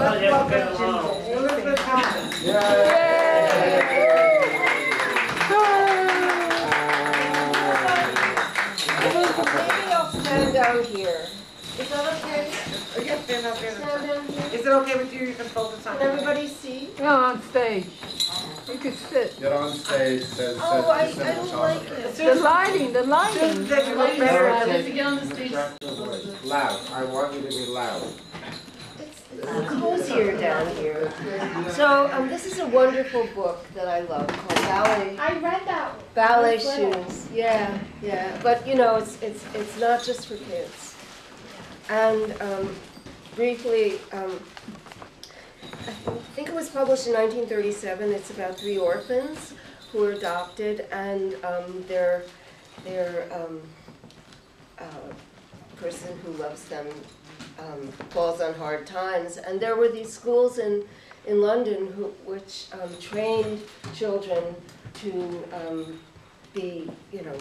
Let's welcome to Elizabeth Thomas. Yay! Maybe I'll stand down here. Is that okay? Oh, yes, stand up here. Stand down here. Is it okay with you? You can hold the sign. Can everybody see? No, on stage. You could sit. You're on stage. I don't like this. The lighting. If you get on the stage. Loud. I want you to be loud. It's cozier down here. So this is a wonderful book that I love called Ballet. I read that one. Ballet Shoes. Yeah, yeah. But you know, it's not just for kids. And briefly, I think it was published in 1937. It's about three orphans who were adopted, and their person who loves them falls on hard times. And there were these schools in London which trained children to be, you know,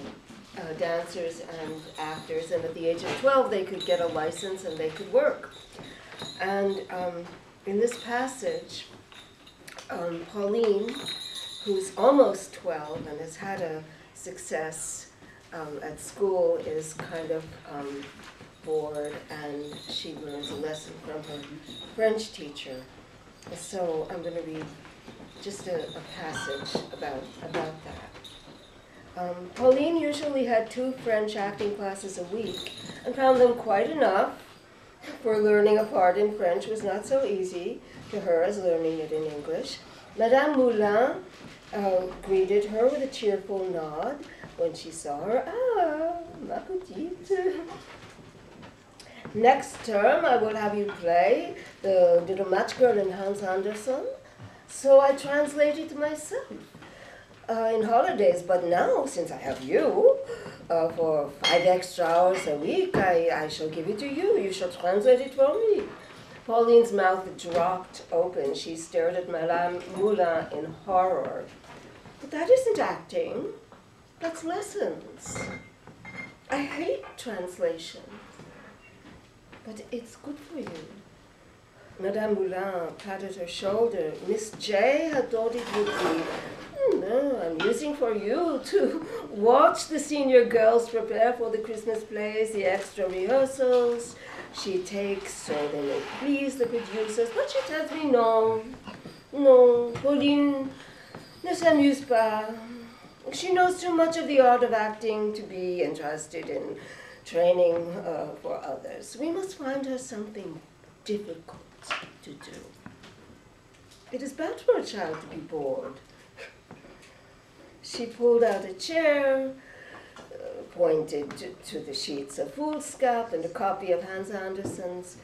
dancers and actors. And at the age of 12, they could get a license and they could work. And in this passage, Pauline, who's almost 12 and has had a success at school, is kind of bored, and she learns a lesson from her French teacher. So I'm going to read just a passage about that. Pauline usually had 2 French acting classes a week and found them quite enough, for learning a part in French was not so easy to her as learning it in English. Madame Moulin greeted her with a cheerful nod when she saw her. Ah, ma petite. Next term, I will have you play the little match girl in Hans Andersen. So I translated myself in holidays, but now, since I have you, for 5 extra hours a week, I shall give it to you. You shall translate it for me. Pauline's mouth dropped open. She stared at Madame Moulin in horror. But that isn't acting. That's lessons. I hate translation. But it's good for you. Madame Moulin patted her shoulder. Miss J had thought it would be, no, I'm using for you to watch the senior girls prepare for the Christmas plays, the extra rehearsals she takes so they may please the producers. But she tells me, no, no, Pauline ne s'amuse pas. She knows too much of the art of acting to be interested in training for others. We must find her something difficult to do. It is bad for a child to be bored. She pulled out a chair, pointed to the sheets of foolscap and a copy of Hans Andersen's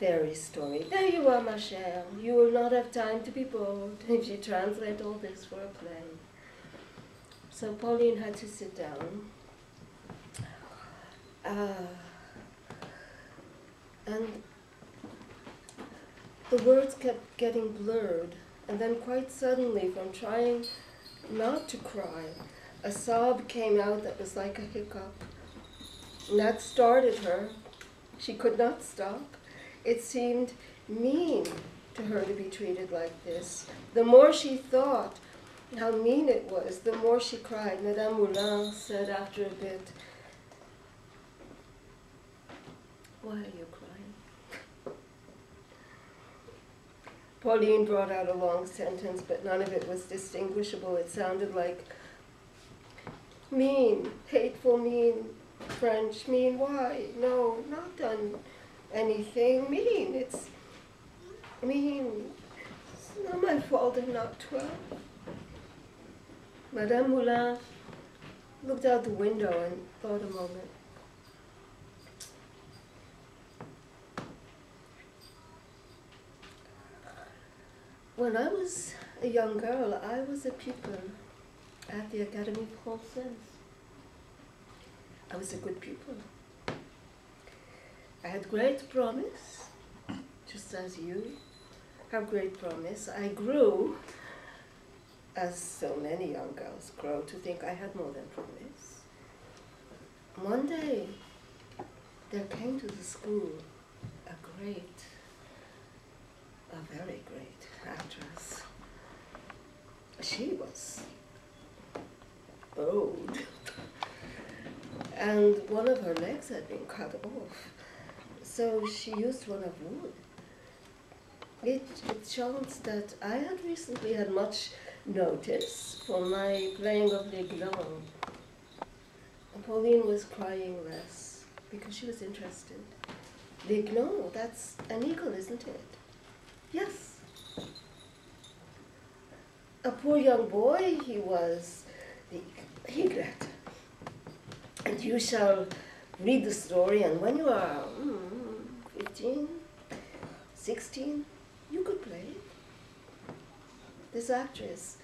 fairy story. There you are, ma chère. You will not have time to be bored if you translate all this for a play. So Pauline had to sit down. And the words kept getting blurred, and then quite suddenly, from trying not to cry, a sob came out that was like a hiccup. And that started her. She could not stop. It seemed mean to her to be treated like this. The more she thought how mean it was, the more she cried. Madame Moulin said after a bit, "Why are you crying?" Pauline brought out a long sentence, but none of it was distinguishable. It sounded like mean, hateful, mean, French, mean, why? No, not done anything. Mean, it's mean. It's not my fault I'm not 12. Madame Moulin looked out the window and thought a moment. When I was a young girl, I was a pupil at the Académie Française. I was a good pupil. I had great promise, just as you have great promise. I grew, as so many young girls grow, to think I had more than promise. One day, there came to the school a great a very great actress. She was old, and one of her legs had been cut off, so she used one of wood. It chanced that I had recently had much notice for my playing of Lignon. Pauline was crying less because she was interested. Lignon, that's an eagle, isn't it? Yes. A poor young boy he was, he read. And you shall read the story, and when you are 15, 16, you could play it. This actress,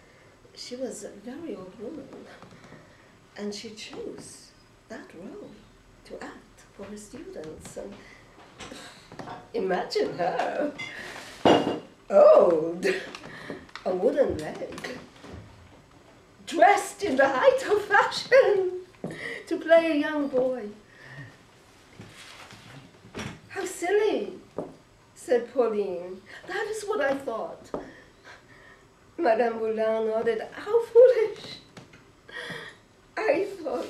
she was a very old woman, and she chose that role to act for her students. And imagine her, old, a wooden leg, dressed in the height of fashion to play a young boy. How silly, said Pauline. That is what I thought. Madame Boulin nodded. How foolish. I thought,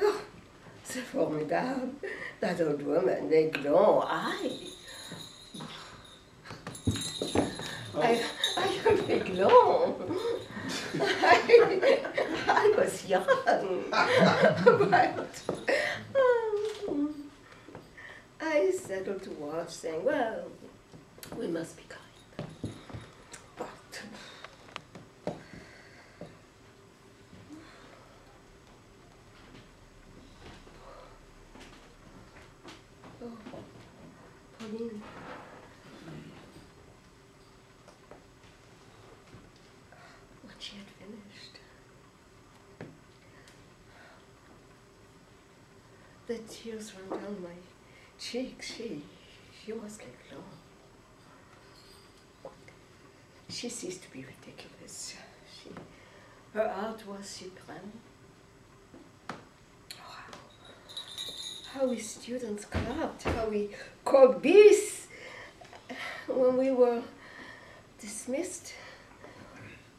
oh, c'est formidable, that old woman, les grands, I am les grands. I was young, but I settled to watch, saying, well, we must be kind. But Pauline. When she had finished, the tears ran down my cheeks. She was like long. She ceased to be ridiculous. Her art was supreme. How we students clapped, how we called bis when we were dismissed.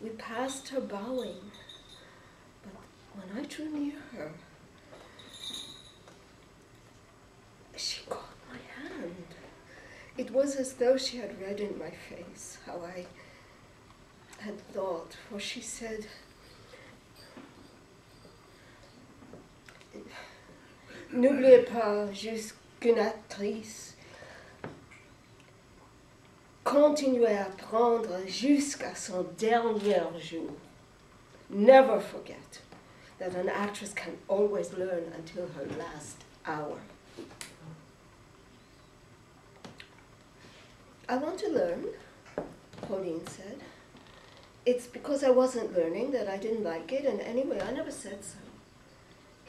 We passed her bowing, but when I drew near her, she caught my hand. It was as though she had read in my face how I had thought, for she said, n'oubliez pas, jusqu'une actrice, continuez à apprendre jusqu'à son dernier jour. Never forget that an actress can always learn until her last hour. I want to learn, Pauline said. It's because I wasn't learning that I didn't like it, and anyway, I never said so.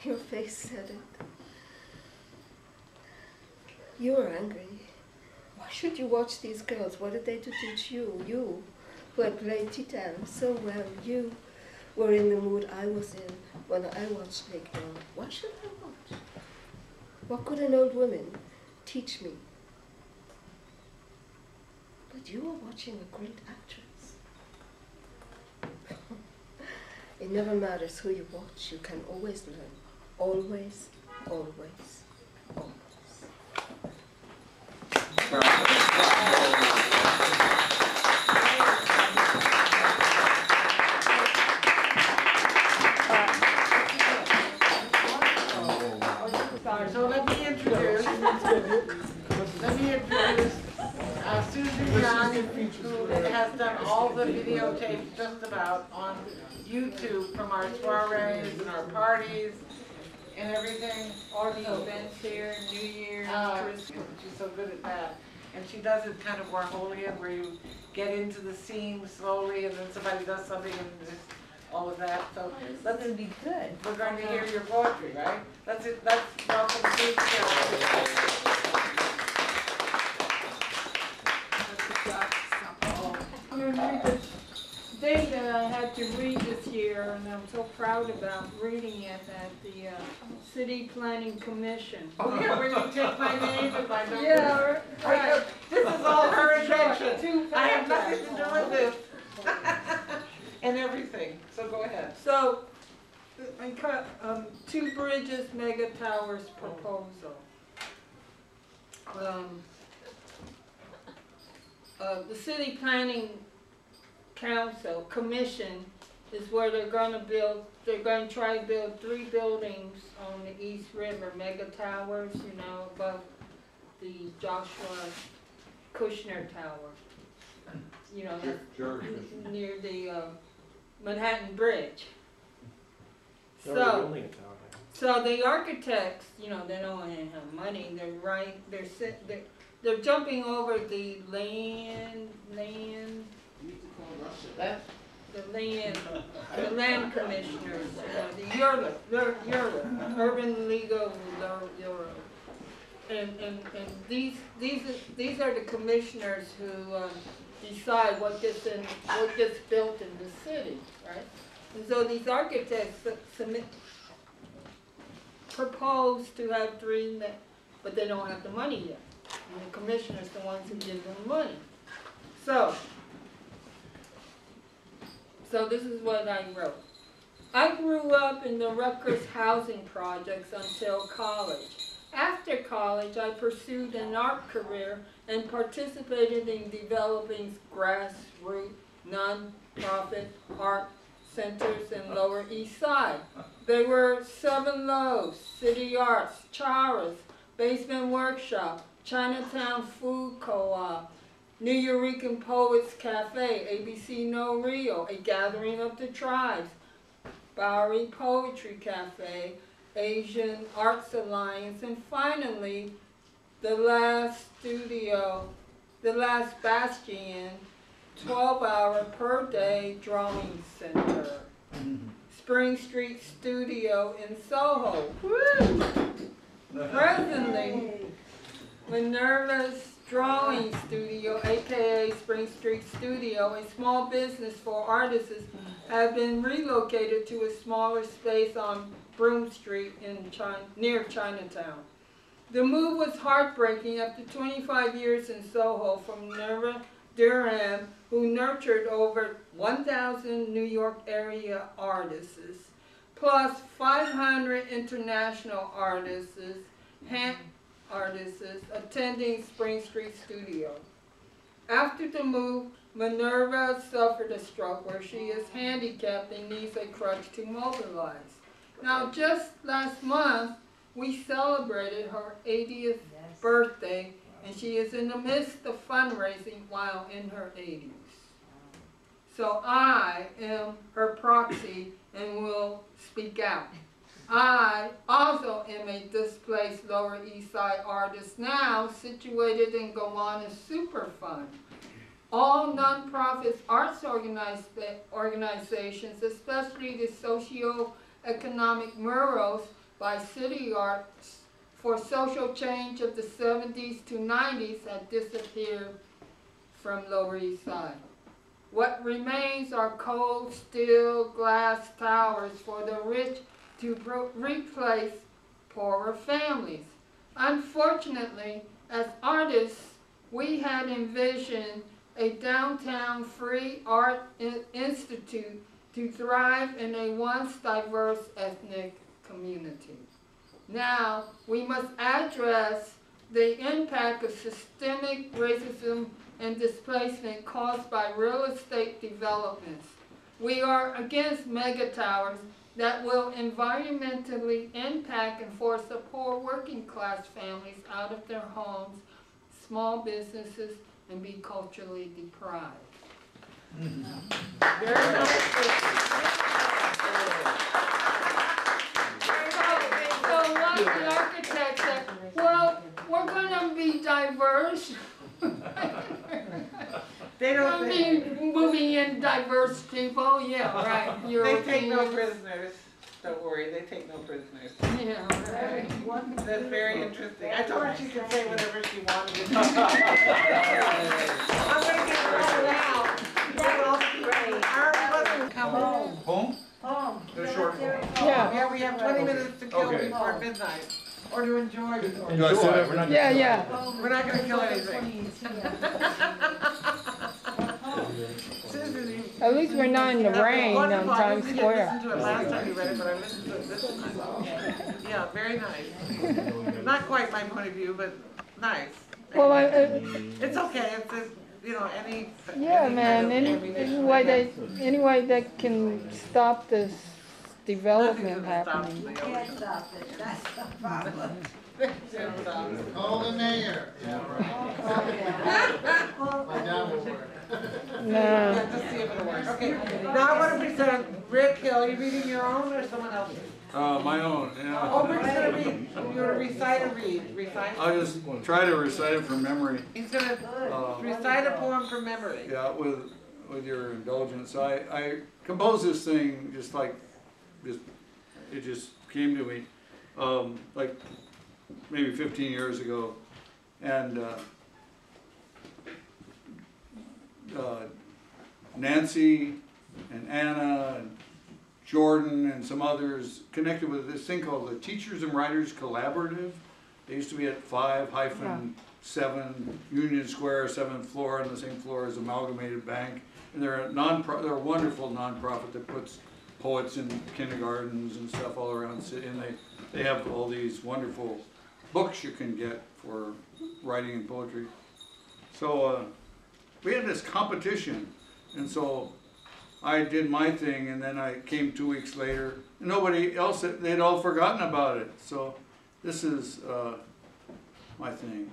Your face said it. You were angry. Why should you watch these girls? What did they do to teach you? You, who had played Titan so well, you were in the mood I was in when I watched Lignon. Why should I watch? What could an old woman teach me? But you were watching a great actress. It never matters who you watch. You can always learn. Always, always, always. So let me introduce Susan Young, who has done all the videotapes just about on YouTube from our soirees and our parties and everything, all the events here, New Year's, Christmas. She's so good at that. And she does it kind of Warholian, where you get into the scene slowly and then somebody does something and just all of that. So that's going to be good. We're going to hear your poetry, right? That's it. That's welcome to you. That's the job. I'm going to read the day that I had to read this year, and I'm I'm so proud about reading it at the City Planning Commission. Oh yeah, where you take my name and my number. Yeah, right. This is all her invention. I have nothing to do with this. And everything. So go ahead. So, Two Bridges Mega Towers proposal. The City Planning Council Commission is where they're going to build. They're going to try to build 3 buildings on the East River, mega towers, you know, above the Joshua Kushner Tower. You know, near the Manhattan Bridge. So, the architects, you know, they don't have money. They're jumping over the land. You need to call Russia. The land commissioners, the URA, Urban League of URA, and these are the commissioners who decide what gets built in the city, right? And so these architects propose to have 3, but they don't have the money yet. And the commissioners are the ones who give them money. So this is what I wrote. I grew up in the Rutgers housing projects until college. After college, I pursued an art career and participated in developing grassroots, non-profit art centers in Lower East Side. They were Seven Lows, City Arts, Charas, Basement Workshop, Chinatown Food Co-op, New Eurekan Poets Cafe, ABC No Rio, A Gathering of the Tribes, Bowery Poetry Cafe, Asian Arts Alliance, and finally, the last bastion, 12-hour per day drawing center. Spring Street Studio in Soho. Woo! Presently, Minerva's Drawing Studio, aka Spring Street Studio, a small business for artists, have been relocated to a smaller space on Broome St in near Chinatown. The move was heartbreaking after 25 years in Soho from Minerva Durham, who nurtured over 1,000 New York area artists, plus 500 international artists attending Spring Street Studio. After the move, Minerva suffered a stroke where she is handicapped and needs a crutch to mobilize. Now, just last month, we celebrated her 80th birthday, and she is in the midst of fundraising while in her 80s. So I am her proxy and will speak out. I also am a displaced Lower East Side artist now, situated in Gowanus Superfund. All nonprofits, arts organizations, especially the socio-economic murals by City Arts for social change of the 70s to 90s, have disappeared from Lower East Side. What remains are cold, steel, glass towers for the rich to replace poorer families. Unfortunately, as artists, we had envisioned a downtown free art institute to thrive in a once diverse ethnic community. Now, we must address the impact of systemic racism and displacement caused by real estate developments. We are against megatowers that will environmentally impact and force the poor working class families out of their homes, small businesses, and be culturally deprived. Mm-hmm. Very nice. So what the architects said, well, we're going to be diverse. They don't moving in diverse people, yeah, right. They take no prisoners. Don't worry, they take no prisoners. Yeah, right. That's very interesting. I told her she could say whatever she wanted to. I'm going to get her all out. That was great. Come home. Home? Home. before midnight. Or to enjoy before midnight. Yeah, yeah. We're not going to kill anything. At least we're not in the rain on Times Square. I listened to it last time you read it, but I listened to it this time. Yeah, very nice. Not quite my point of view, but nice. Well, it's okay. It's just, you know, any way that can stop this development happening. They can't stop it. That's the problem. Call the mayor. Yeah, right. Oh, yeah. My dad will work. No. Just see if it'll work. Okay. Now I want to present Rick Hill. Are you reading your own or someone else's? My own. Yeah. Oh, Rick's going to read. You're going to recite or read? Recite? I'll just try to recite it from memory. He's going to recite a poem from memory. Yeah, with your indulgence. I composed this thing just like, it just came to me, like maybe 15 years ago, and Nancy and Anna and Jordan and some others connected with this thing called the Teachers and Writers Collaborative. They used to be at 5-7 Union Square, 7th floor, on the same floor as Amalgamated Bank, and they're a wonderful nonprofit that puts poets in kindergartens and stuff all around the city, and they have all these wonderful books you can get for writing and poetry. So we had this competition, and so I did my thing, and then I came 2 weeks later, and nobody else, they'd all forgotten about it. So this is my thing.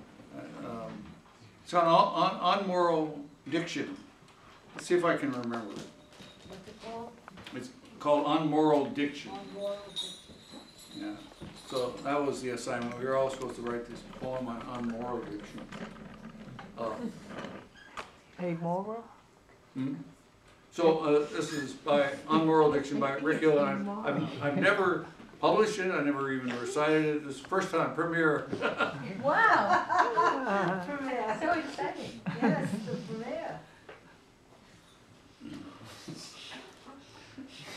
It's on moral diction. Let's see if I can remember it. What's it called? It's called On Moral Diction. Yeah. So that was the assignment. We were all supposed to write this poem on moral diction. Amoral? Hmm? So this is by On Moral Diction by Rick Hill. And I've never published it. I never even recited it. This is the first time premiere. Wow! Premiere. So exciting. Yes, the premiere.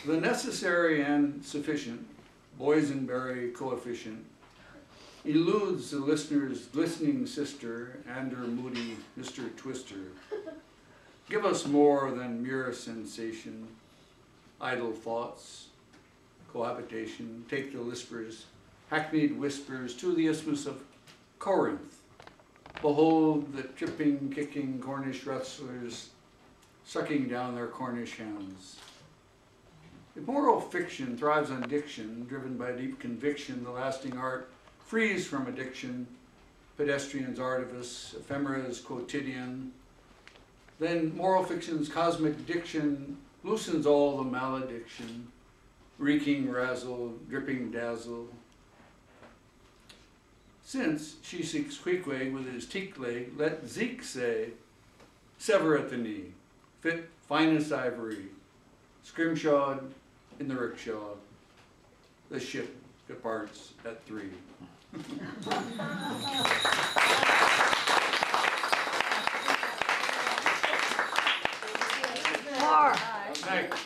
The necessary and sufficient boysenberry coefficient eludes the listener's glistening sister and her moody Mr. Twister. Give us more than mere sensation, idle thoughts, cohabitation. Take the lispers, hackneyed whispers to the Isthmus of Corinth. Behold the tripping, kicking Cornish wrestlers sucking down their Cornish hams. If moral fiction thrives on diction, driven by deep conviction, the lasting art frees from addiction, pedestrian's artifice, ephemera's quotidian, then moral fiction's cosmic diction loosens all the malediction, reeking razzle, dripping dazzle. Since she seeks Queequeg with his teak leg, let Zeke say, sever at the knee, fit finest ivory, scrimshawed, in the rickshaw, the ship departs at 3.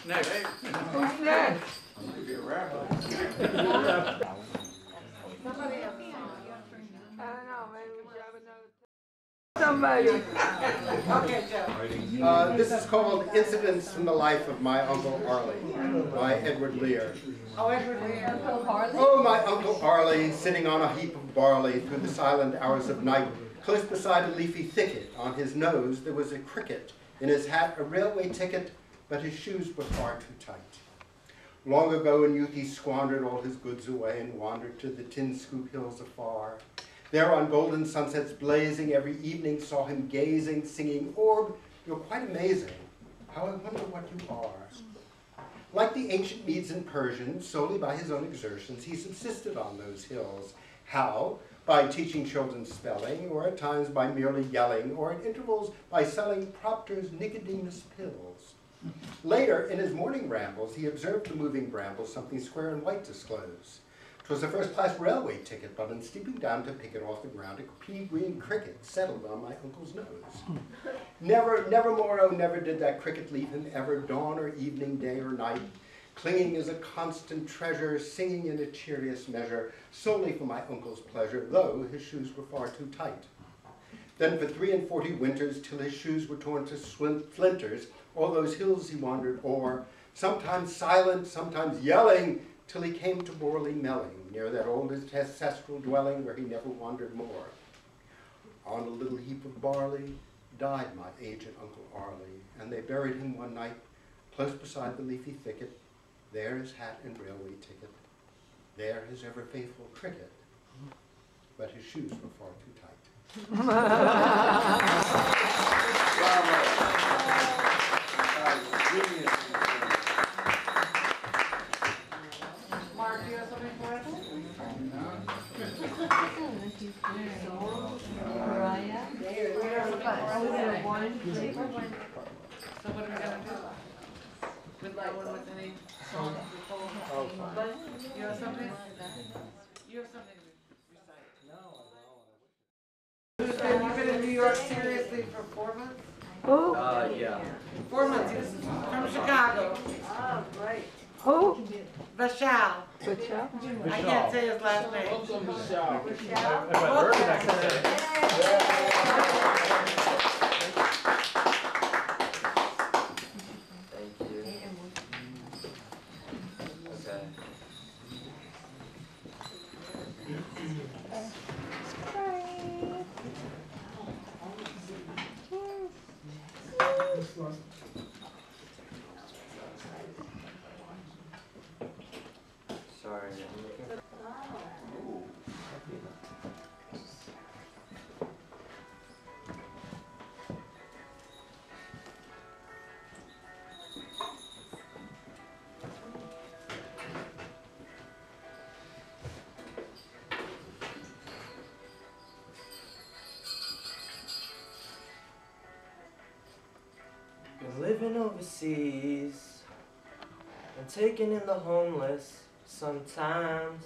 Next. This is called Incidents from the Life of My Uncle Arley by Edward Lear. Oh, Edward Lear. Oh, my Uncle Arley, sitting on a heap of barley through the silent hours of night, close beside a leafy thicket. On his nose there was a cricket, in his hat a railway ticket, but his shoes were far too tight. Long ago in youth he squandered all his goods away and wandered to the tin scoop hills afar. There on golden sunsets blazing, every evening saw him gazing, singing, "Orb, you're quite amazing. How I wonder what you are." Like the ancient Medes and Persians, solely by his own exertions, he subsisted on those hills. How? By teaching children spelling, or at times by merely yelling, or at intervals by selling Proctor's Nicodemus pills. Later, in his morning rambles, he observed the moving brambles something square and white disclose. 'Twas a first-class railway ticket, but in stooping down to pick it off the ground, a pea-green cricket settled on my uncle's nose. Never, never more, oh, never did that cricket leave him ever, dawn or evening, day or night. Clinging is a constant treasure, singing in a cheerious measure, solely for my uncle's pleasure, though his shoes were far too tight. Then for 43 winters, till his shoes were torn to splinters, all those hills he wandered o'er, sometimes silent, sometimes yelling, till he came to Borley-Melling, near that old ancestral dwelling where he never wandered more. On a little heap of barley died my aged Uncle Arley, and they buried him one night close beside the leafy thicket. There his hat and railway ticket, there his ever-faithful cricket, but his shoes were far too tight. Mark, do you have something for us? So what are we going to do? With like one with any song that you have something? You have something to recite. No, I don't. Have you been in New York seriously for 4 months? Oh. Yeah. 4 months. He's from Chicago. Oh, right. Oh. Vishal. Vishal. I can't say his last name. Welcome, Vishal. Vishal. Living overseas and taking in the homeless, sometimes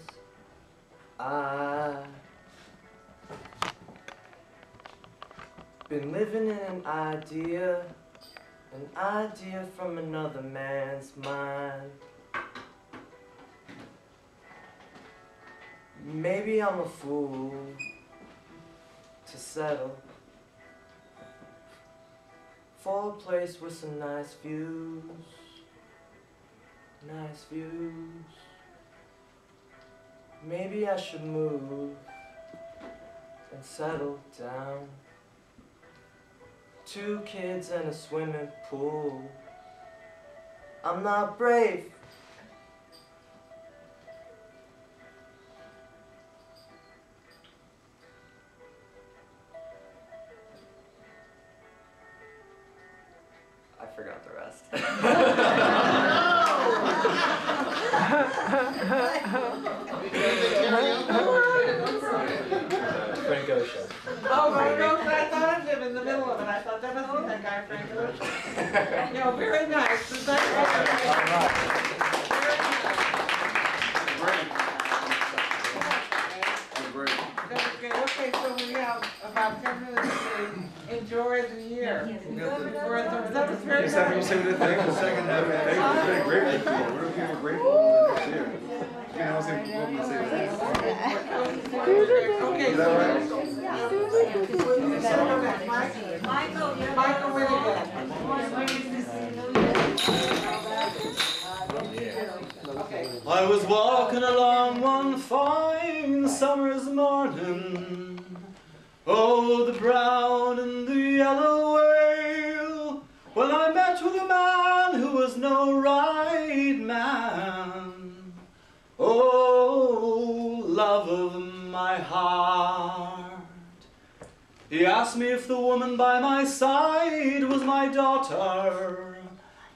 I've been living in an idea from another man's mind. Maybe I'm a fool to settle for a place with some nice views, maybe I should move and settle down, 2 kids and a swimming pool, I'm not brave, forgot the rest. Frank Ocean. Oh my gosh, I thought of him in the middle of it. I thought that must be that guy, Frank Ocean. No, very nice. Is that very nice. Okay, so we have about 10 minutes to enjoy the year. That was very nice. Next time you say the thing, the second time, we're really grateful for you. We're feeling grateful for next year. You know, okay, so okay. I was walking along one fine summer's morning. Oh, the brown and the yellow whale, when I met with a man who was no right man. Oh, love of my heart. He asked me if the woman by my side was my daughter.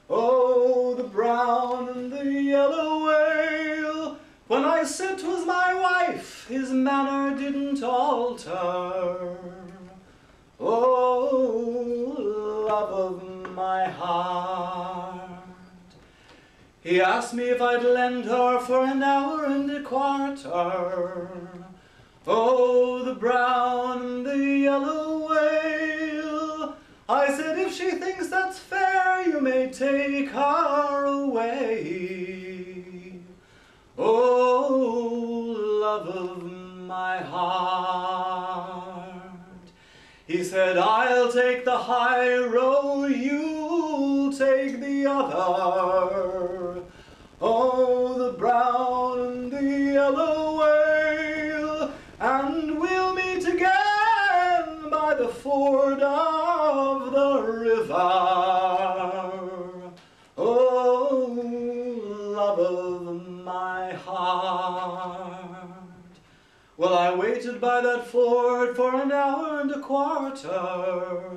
Oh, the brown and the yellow whale, when I said 'twas my wife, his manner didn't alter. Oh, love of my heart. He asked me if I'd lend her for an hour and a quarter. Oh, the brown and the yellow whale. I said, if she thinks that's fair, you may take her away. heart. He said, I'll take the high road, you'll take the other. Oh, the brown and the yellow whale, and we'll meet again by the ford of the river. Oh, love of my heart. Well, I waited by that ford for an hour and a quarter.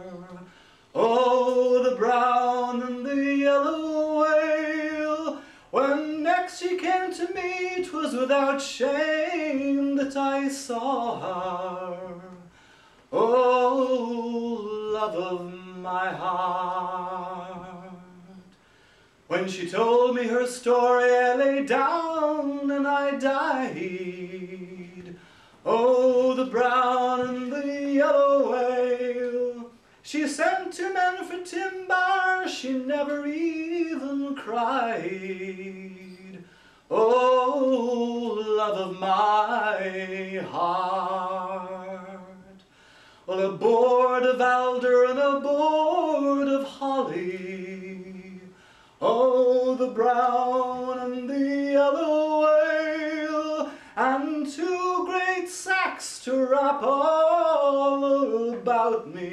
Oh, the brown and the yellow whale. When next she came to me, 'twas without shame that I saw her. Oh, love of my heart. When she told me her story, I lay down and I died. Oh, the brown and the yellow whale. She sent two men for timber, she never even cried. Oh, love of my heart. Well, a board of alder and a board of holly. Oh, the brown and the yellow whale, and two great sacks to wrap all about me.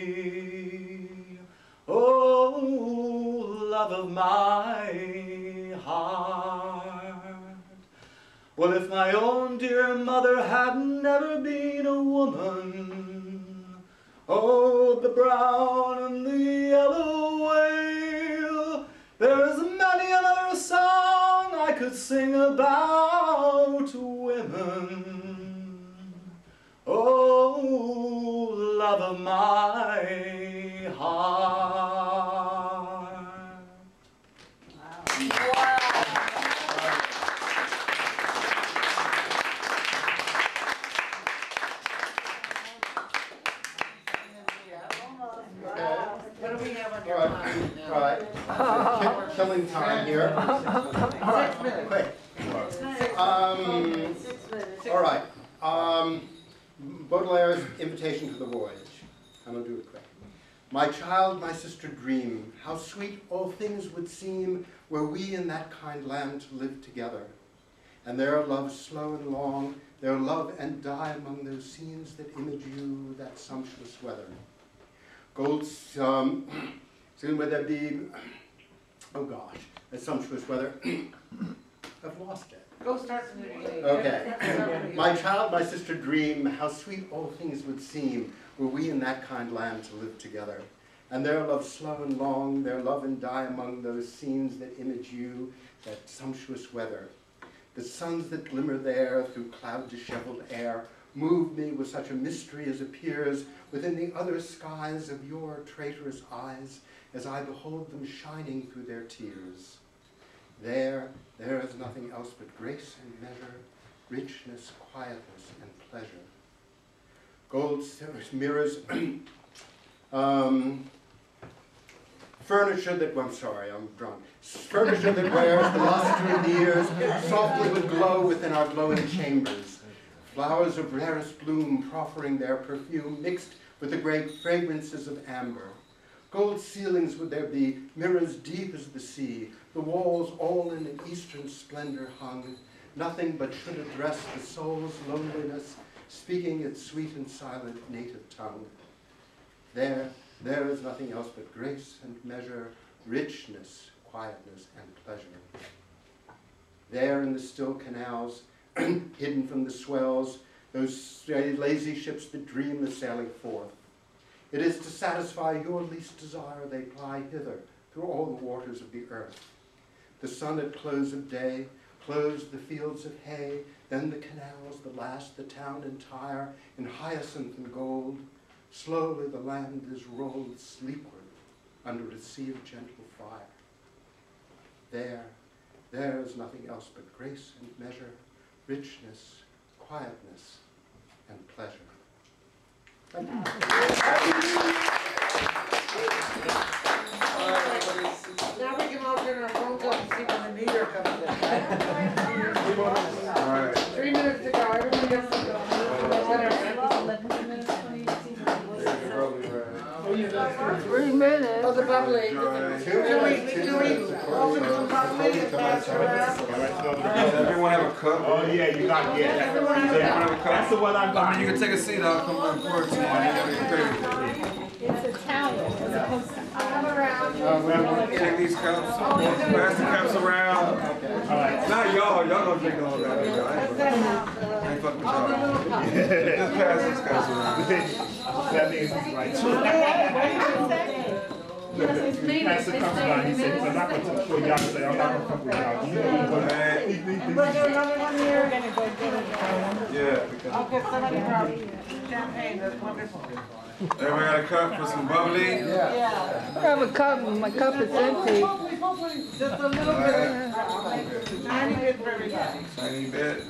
Oh, love of my heart. Well, if my own dear mother had never been a woman, oh, the brown and the yellow whale, there's many another song I could sing about women. Oh, love of my heart. Wow. What do we have on your mind now? All right. Killing time here. All right, quick. All right. Baudelaire's Invitation to the Voyage. I'm going to do it quick. My child, my sister, dream. How sweet all things would seem were we in that kind land to live together. And their love slow and long, their love and die among those scenes that image you, that sumptuous weather. Gold, soon would there be, oh gosh, that sumptuous weather. I've lost it. Go start some new. Okay. My child, my sister, dream. How sweet all things would seem were we in that kind land to live together. And their love slow and long, their love and die among those scenes that image you, that sumptuous weather. The suns that glimmer there through cloud-disheveled air move me with such a mystery as appears within the other skies of your traitorous eyes as I behold them shining through their tears. There is nothing else but grace and measure, richness, quietness, and pleasure. Gold mirrors, furniture that, well, I'm sorry, I'm drunk. Furniture that wears the luster of the years, softly would glow within our glowing chambers. Flowers of rarest bloom proffering their perfume, mixed with the great fragrances of amber. Gold ceilings would there be, mirrors deep as the sea, the walls all in an eastern splendor hung, nothing but should address the soul's loneliness, speaking its sweet and silent native tongue. There is nothing else but grace and measure, richness, quietness, and pleasure. There in the still canals, hidden from the swells, those lazy ships that dream of sailing forth. It is to satisfy your least desire they ply hither through all the waters of the earth. The sun at close of day clothes the fields of hay, then the canals, the last, the town entire, in hyacinth and gold. Slowly the land is rolled sleepward under a sea of gentle fire. There is nothing else but grace and measure, richness, quietness, and pleasure. Thank you. Now we can all turn our phones off and see when the meter comes in. All right. 3 minutes to go. Everybody gets to go. 3 minutes. Oh, the bubbly. Everyone have a cup? Oh, yeah, you got it. That's the one I'm buying. You can take a seat. I'll come on for it. It's a towel. Take these cups. Pass the cups around. Not y'all. Y'all don't drink all that. I ain't fucking with y'all. Just pass these cups around. That means it's right. Pass the cups around. He said, I'm not going to show y'all. Say, I'm not going to fuck with y'all. Yeah. I'll get somebody from champagne. That's wonderful. Everybody got a cup for some bubbly? Yeah. I have a cup, my cup is empty. Just a little bit. Tiny bit for everybody. Tiny bit. You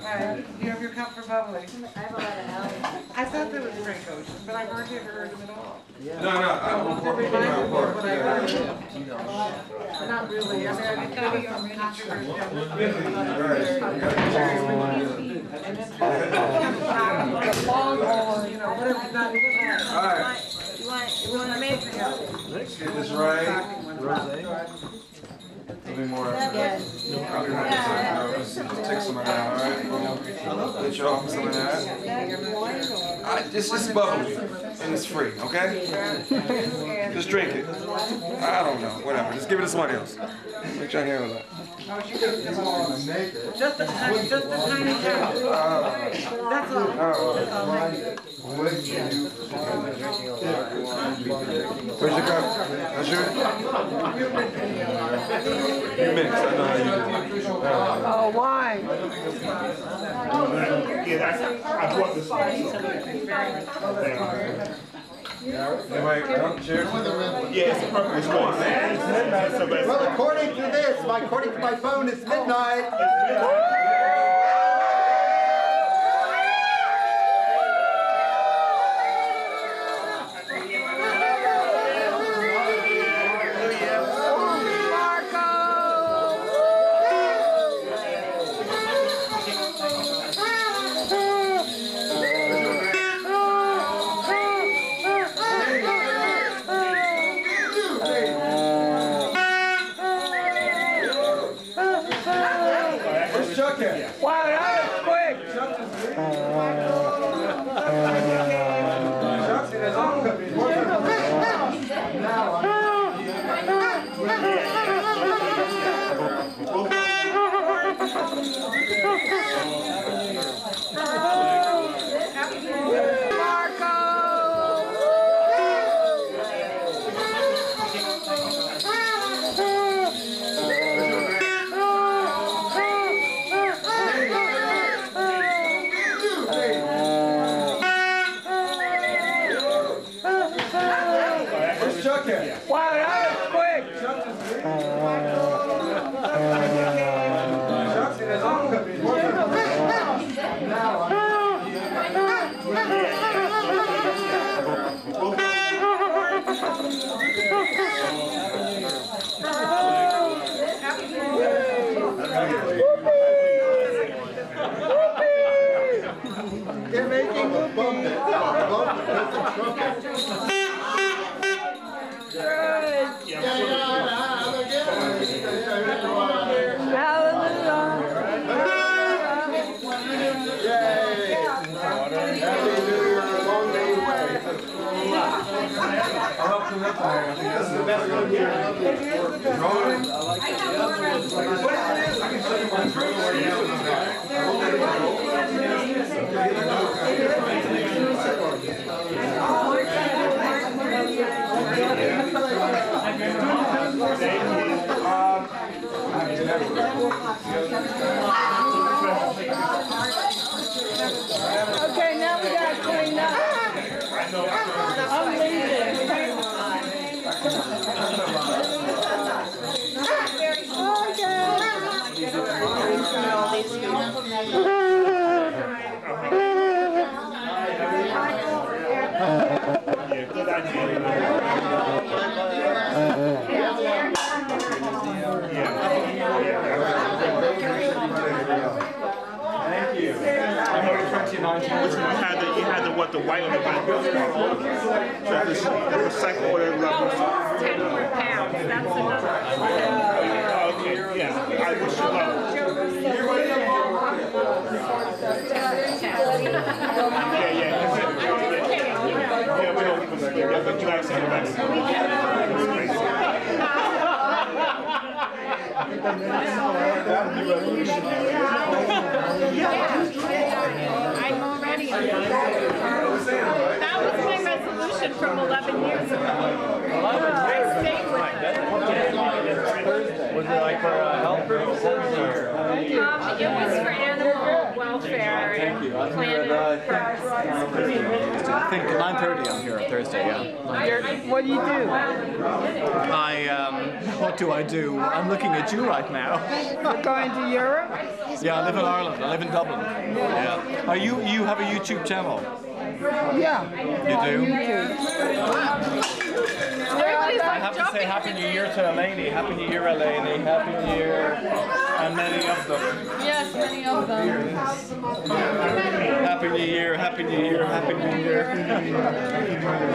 have your cup for bubbly. I have a lot of Allen. I thought that was Frank Ocean, but I've hardly heard him at all. Yeah. No, I won't work with that. Not really. I mean, I got to be on controversy. You know, whatever not good. All right. You want amazing. Let's get this right. Rosé. Give me more. Just take some of that. All right. We'll get you off some of that. All right, this is bubbly and it's free. Okay. Just drink it. I don't know. Whatever. Just give it to somebody else. Make your hair with that. Just a tiny tap. That's all. Where's your cup? That's yours? You mix. I know how you do it. Oh, wine. I bought this one. Anyway, cheers. Yeah, it's perfect. It's midnight. So well, according to this, according to my phone, it's midnight. All these the white on the back. The second order level. Almost 10 more pounds. That's another. Okay, yeah. I wish you luck. Yeah, yeah. Yeah, we don't even speak. Yeah, but you actually have access. I'm already. That was my resolution from 11 years ago. I stayed with it. Was it like for health purposes? It was for animal welfare and planet first. I think at 9:30 I'm here on Thursday, yeah. What do you do? What do I do? I'm looking at you right now. You're going to Europe? Yeah, I live in Ireland. I live in Dublin. Yeah. Are you, you have a YouTube channel? Yeah. You do? I have to say Happy New Year to Eleni. Happy New Year, Eleni. Happy New Year. And many of them. Yes, many of them. Happy New Year, Happy New Year, Happy New Year.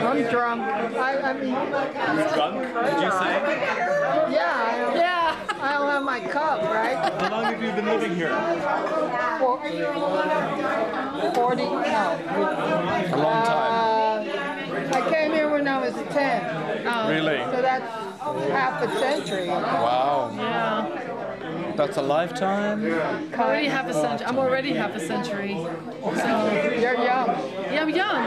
I'm drunk. I mean... You're drunk? Did you say? Yeah. I don't have my cup, right? How long have you been living here? 40. No. A long time. I came here when I was 10. Really? So that's half a century. Wow. Yeah. That's a lifetime. Already half a century. I'm already half a century. So you're young. Yeah, I'm young.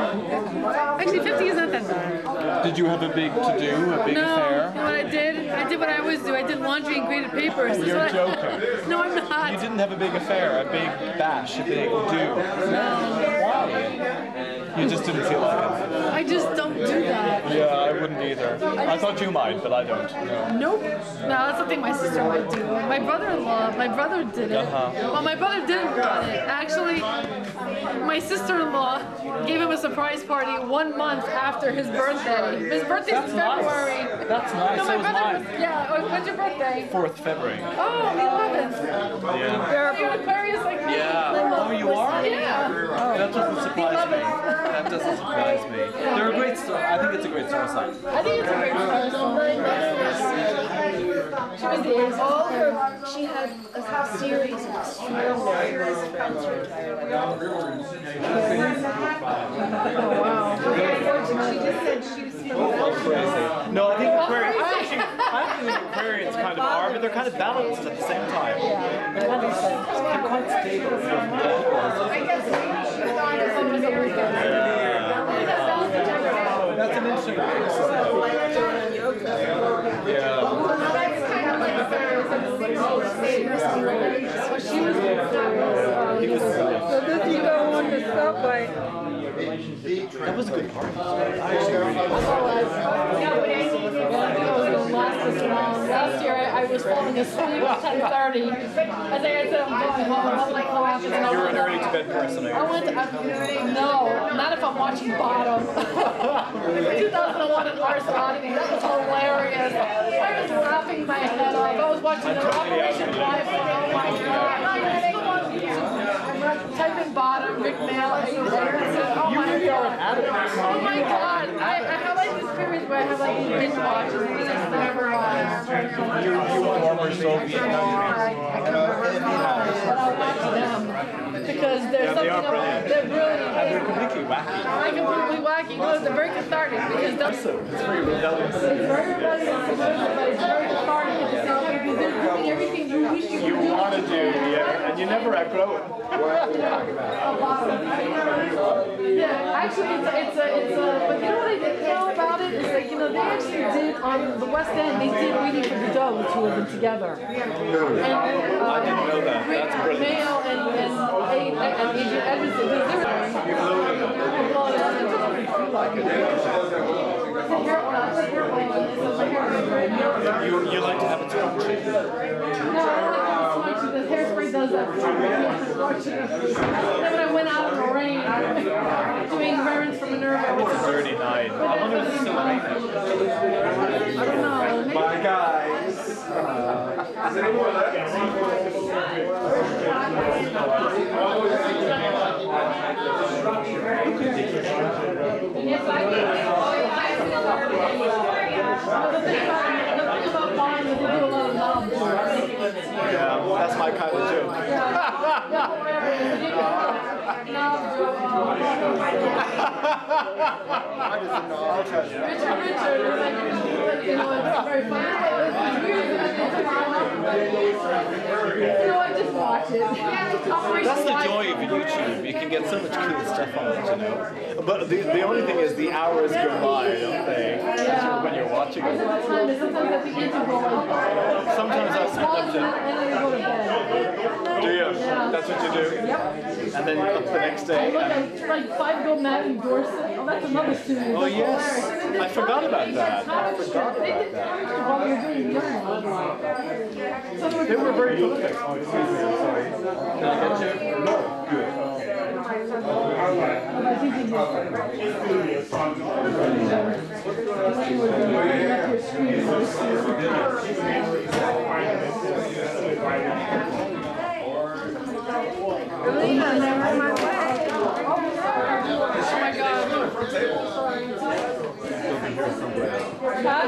Actually, 50 is not that bad. Did you have a big to-do, a big affair? No, you know what I did? I did what I always do. I did laundry and graded papers. You're joking. No, I'm not. You didn't have a big affair, a big bash, a big do. No. Why? You just didn't feel like it. I just don't do that. Yeah, I wouldn't either. I thought you might, but I don't. No. Nope. No, that's something my sister might do. My brother-in-law, my brother did it. Well, my brother didn't run it. Actually, my sister-in-law gave him a surprise party 1 month after his birthday. His birthday's in February. Nice. That's nice. No, my brother was, yeah, when's your birthday? 4th February. Oh, the 11th. Yeah. So you're an Aquarius like me. Yeah. Oh, you are? Yeah. Oh. That doesn't surprise me. That doesn't surprise me. They're a great story. I think it's a great star sign. I think it's a great star sign. She was the she had a series of extreme warriors friends with her. Oh, wow. She just said she was crazy. No, I think Aquarians kind of are, but they're kind of balanced at the same time. They're quite stable. I guess she thought it was American. That's an interesting thing. So then you go on the subway. That was a good party. Last year I was falling asleep at 10:30. I think I said I'm going home. You're an early to bed person. No, not if I'm watching Bottom. 2001 at Lars Rodney. That was hilarious. I was laughing my head off. I was watching the Operation Lifeline. Oh my God. Type in Bottom, Rick Nail. You really are an addict. Oh my God! I have like this period where I have like binge watches because it's never on. You want former Soviet? I can remember and I watch them because there's something about they're brilliant. They're completely wacky. I'm completely wacky. No, they're very cathartic because it's very rebellious. It's very cathartic at the same time because they're doing everything you wish you could do. You want to do, yeah, and you never outgrow it. Yeah, actually, but you know what I didn't know about it is that, like, you know, they actually did, on the West End, they did Reading for Godot, the two of them together. And, I didn't know that. That's brilliant. Mail and Asian Edwards. You like to have a talk? The hairspray does that. Then when I went out in the rain, doing errands for Minerva. It's a dirty night. I wonder if it's still raining. I don't know. Bye, guys. Is anyone left? That's the joy of YouTube. You can get so much cool stuff on it, you know. But the only thing is the hours go by, don't they? Yeah. When you're watching it. Sometimes I sit up to... Do you? That's what you do? Yep. And then you're up the next day. Like 5 Gold Matt in Dorset. Oh, that's another studio. Oh, yes. I forgot about that. They were very prolific. Oh, excuse me, I'm sorry. No, good. I'll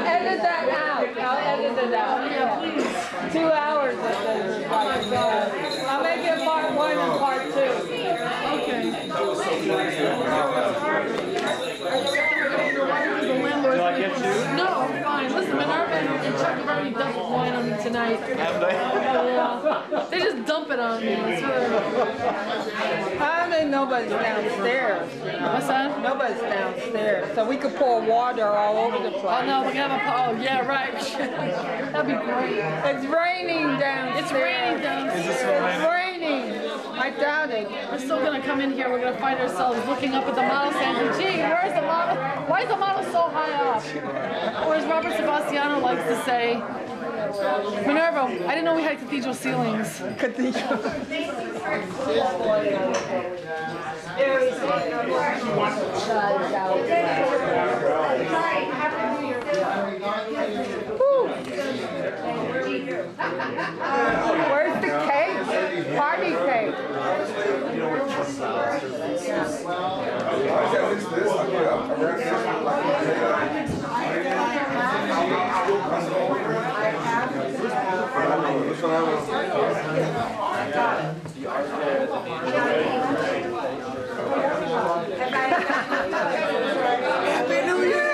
edit that out. I'll edit it out. Yeah. 2 hours of this. Oh my God. I'll make it part one and part two. Okay. Do I get you? No, fine. Listen, Minerva and Chuck have already dumped wine on me tonight. Have they? Yeah. They just dump it on me. I mean, nobody's downstairs. What's that? Nobody's downstairs. So we could pour water all over the place. Oh, no, we can have a... Oh, yeah, right. That'd be great. It's raining downstairs. It's raining downstairs. It's raining. I doubt it. We're still going to come in here. We're going to find ourselves looking up at the model saying, gee, where's the model? Why is the model so high up? Or as Robert Sebastiano likes to say, Minerva, I didn't know we had cathedral ceilings. Cathedral. Where's the cake? Party cake. Happy New Year!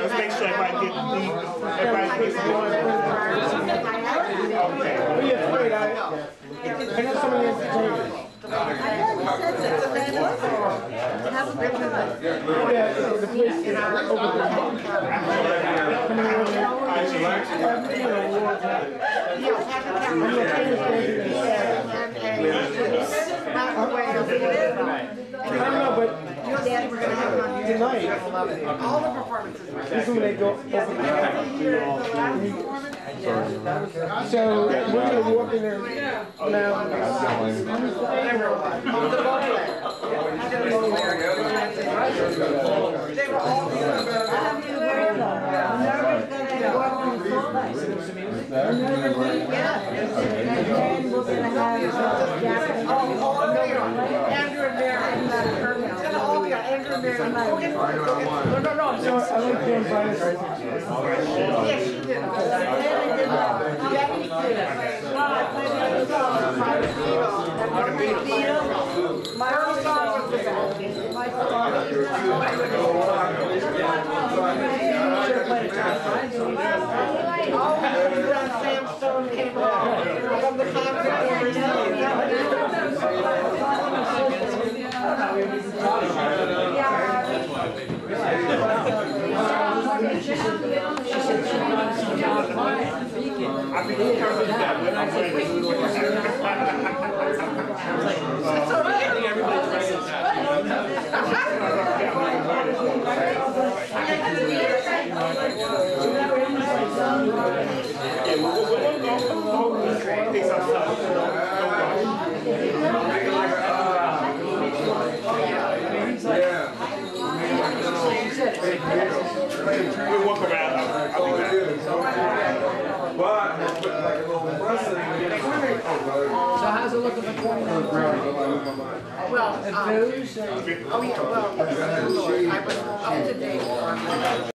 Let's make sure everybody gets tonight, all the performances were there. So we're going to walk in there now. They were all Andrew and Mary. No, no, no. So I like to invite us. Yes, she did. We'll walk around. So how's it looking for 2019? Well, oh yeah, well, I was up to date.